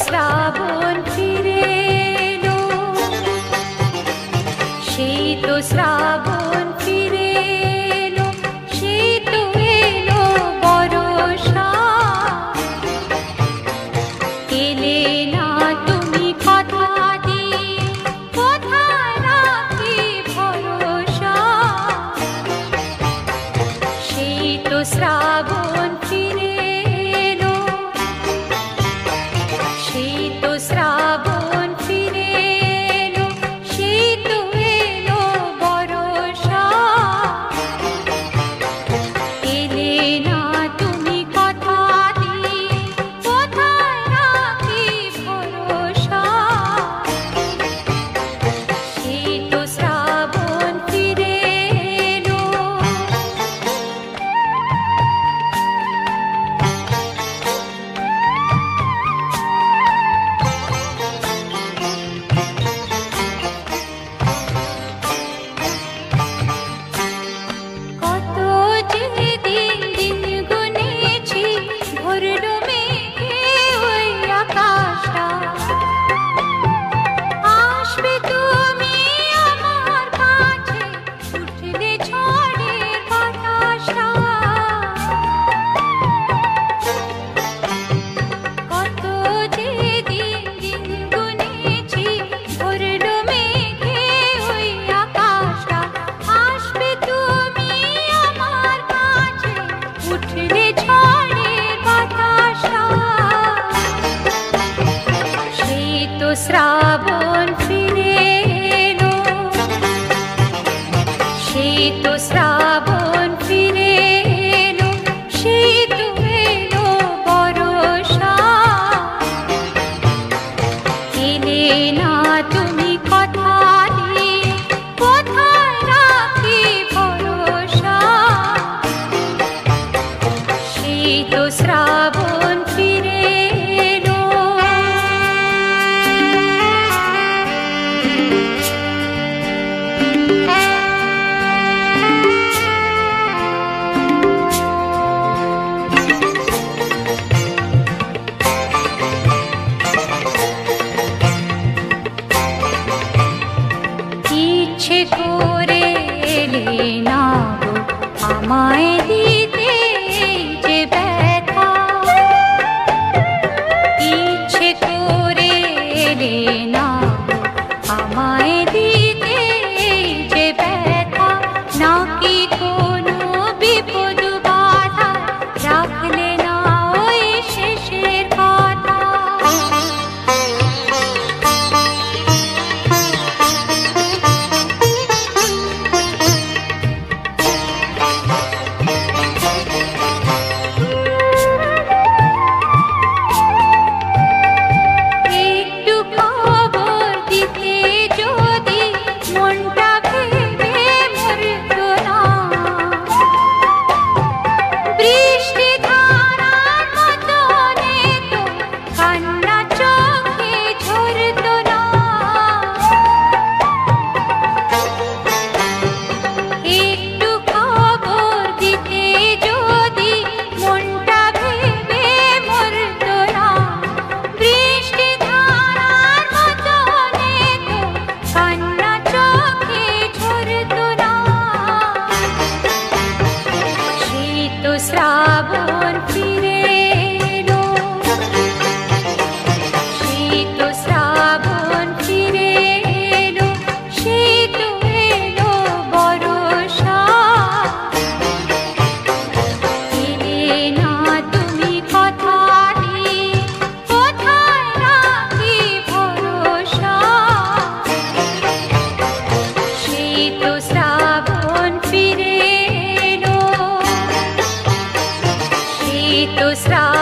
श्रावण फिरे। George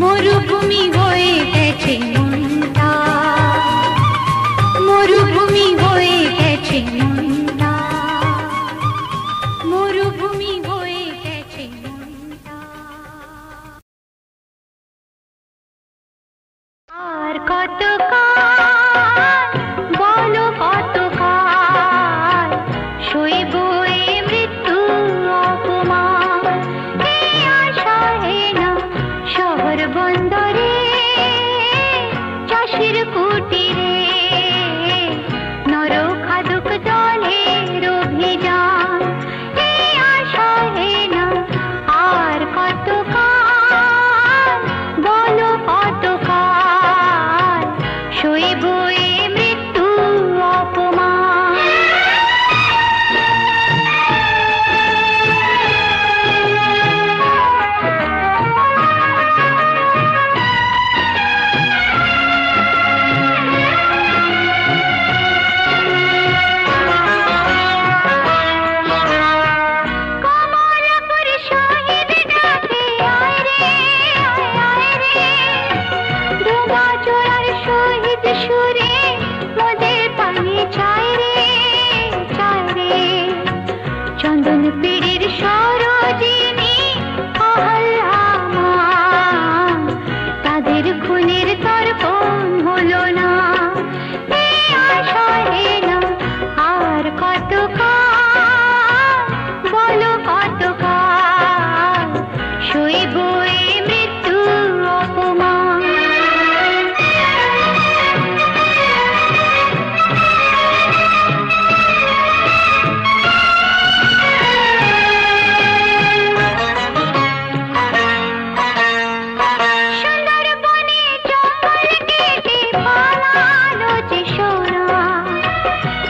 মরুভূমি হয়ে গেছে মনটা, মরুভূমি হয়ে গেছে মনটা, মরুভূমি হয়ে গেছে মনটা। আর কতকাল বলো, কতকাল সইব এই মৃত্যু অপমান? এই আশা হে না শহর বন্দরে, চাষির কুটিরে, নরখাদক দলের অভিযান। এই আশা হে না আর কতকাল বলো, কতকাল সইব এই মৃত্যু অপমান? কমলাপুর শহীদ ডাকে, আয় রে আয় রে, ডোবাজোড়ার শহীদ সুরে মোদের পানি চায় রে চায় রে। চন্দন পীড়ির সরোজিনী অহল্লামা, তাদের খুনের তর্পণ হলো না। এই আশা এলো আর কতকাল বলো, কতকাল সইব এই মৃত্যু অপমান? সুন্দরবনে জঙ্গল কেটে পালালো যে সোনা,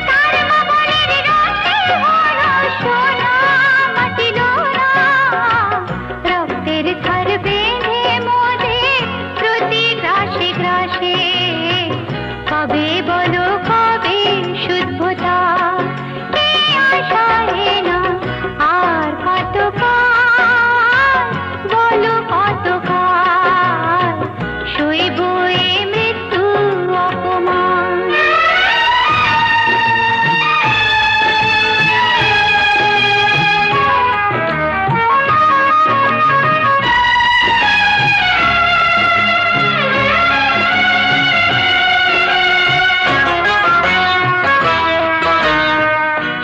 তার বাবনের রক্তে হলো সোনা মাটি নোনা। রক্তের ধার বেঁধে মোদের প্রতি গ্রাসে গ্রাসে, কবে বলো কবে শুদ্ধতা? এই আশা এলো আর কতকাল বলো, কতকাল সইব এই মৃত্যু অপমান?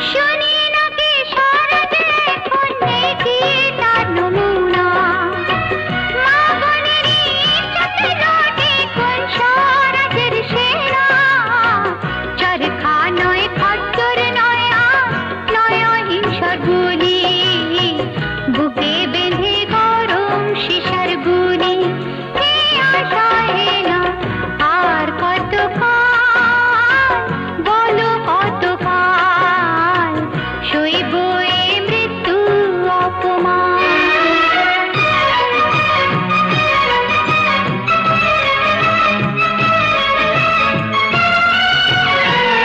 শুনি নাকি সারাতে এখন নেকি তার নমুনা, মা বোনেরই ইজ্জত রোটে কোন স্বরাজের সেনা? চরখা নয় খদ্দর নয় আর নয় অহিংসার গুলি, বুকে বেঁধে গরম সিসার গুলি। এই আশা এলো আর কতকাল বলো, কতকাল সইব এই মৃত্যু অপমান?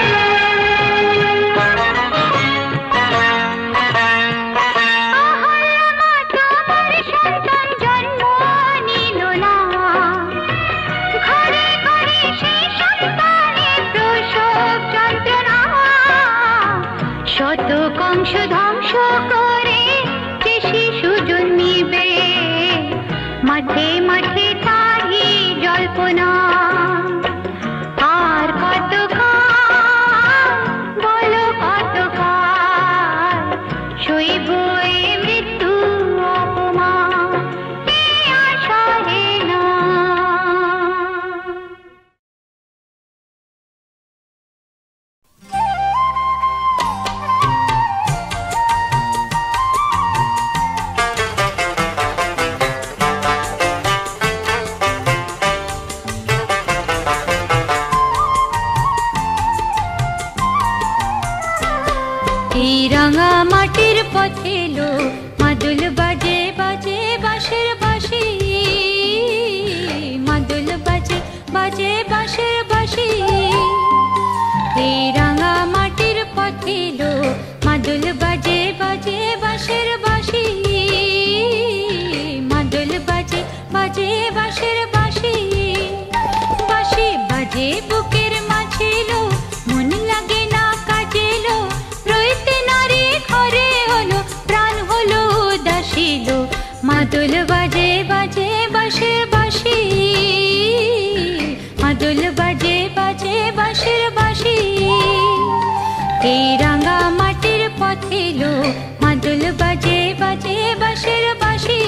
অহল্যামা তোমার সন্তান জন্ম নিল না, ঘরে ঘরে সেই সন্তানে প্রসব যন্ত্রণা। শত কংস ধ্বংস করে যে শিশু জন্মিবে, মাঠে মাঠে তারই জল্পনা। আর কতকাল বলো, কতকাল সইব এই মৃত্যু অপমান? এই আশা এলো। এই রাঙা মাটির পথে লো মাদুল বাজে বাজে বাঁশের বাঁশি, মাদুল বাজে বাজে বাঁশের বাঁশি। এই রাঙা মাটির পথে লো মাদুল বাজে বাজে বাঁশের বাঁশি, মাদুল বাজে বাজে বাজে বাঁশের বাঁশি, বাঁশি বাজে বুকের মাঝে লো, মন লাগে না কাজে লো, রইতে নারী ঘরে হলো, প্রাণ হলো দাসী লো। মাদল বাজে বাজে বাঁশের বাঁশি, মাদল বাজে বাজে বাঁশের বাঁশি, এই রাঙা মাটির পথে লো। মাদল বাজে বাজে বাঁশের বাঁশি,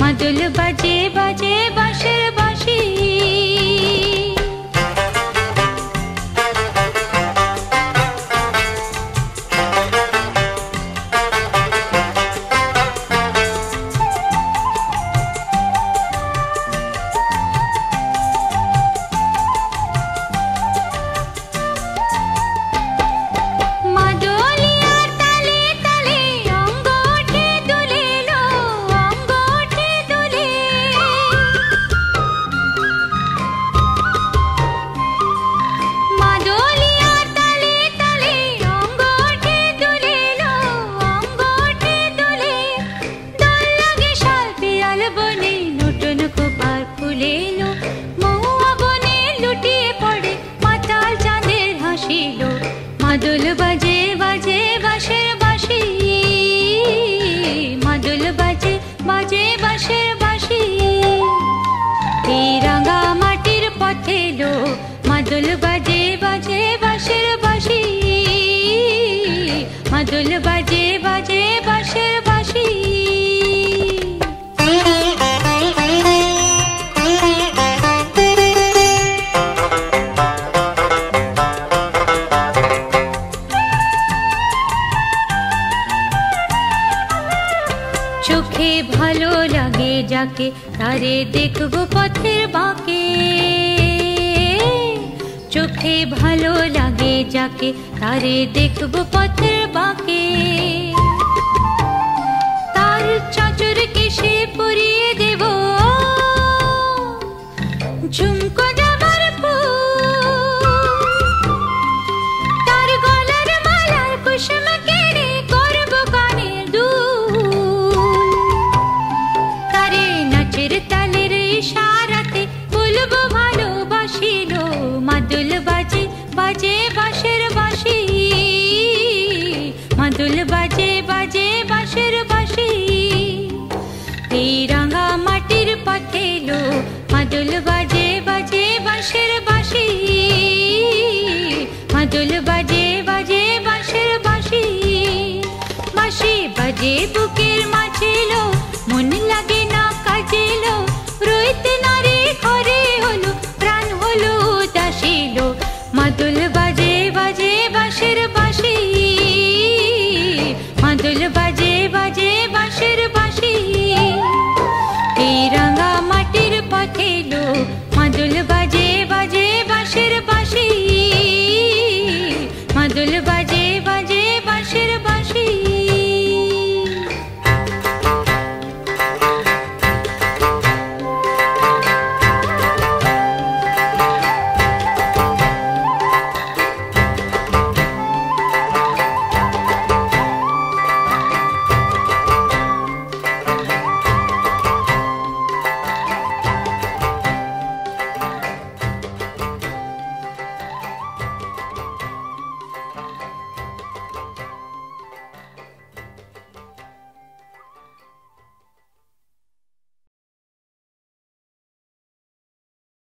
মাদল বাজে বাজে বাঁশের বাঁশি। মাদল বাজে বাজে বাঁশের বাঁশি, মাদল বাজে বাজে বাঁশের বাঁশি, এই রাঙা মাটির পথে লো। মাদল বাজে বাজে বাঁশের বাঁশি, মাদল বাজে বাজে বাঁশের বাঁশি। চোখে ভালো লাগে যাকে তারে দেখবো পথের বাঁকে, চোখে ভালো লাগে যাকে তারে দেখবো পথের বাঁকে, তার চাঁচর কেশে পরিয়ে দেব ঝুমকো জামার ফুল, তার গলার মালার কুসুম কেড়ে করবো কানের দুল, তারে নাচের তালের ইশারাতে বলবো ভালোবাসিলো। মাদল বাজে বাজে বাঁশের বাঁশি, মাদল বাজে বাজে বাঁশের বাঁশি, এই রাঙা মাটির পথে লো। মাদল বাজে বাজে বাঁশের বাঁশি, মাদল বাজে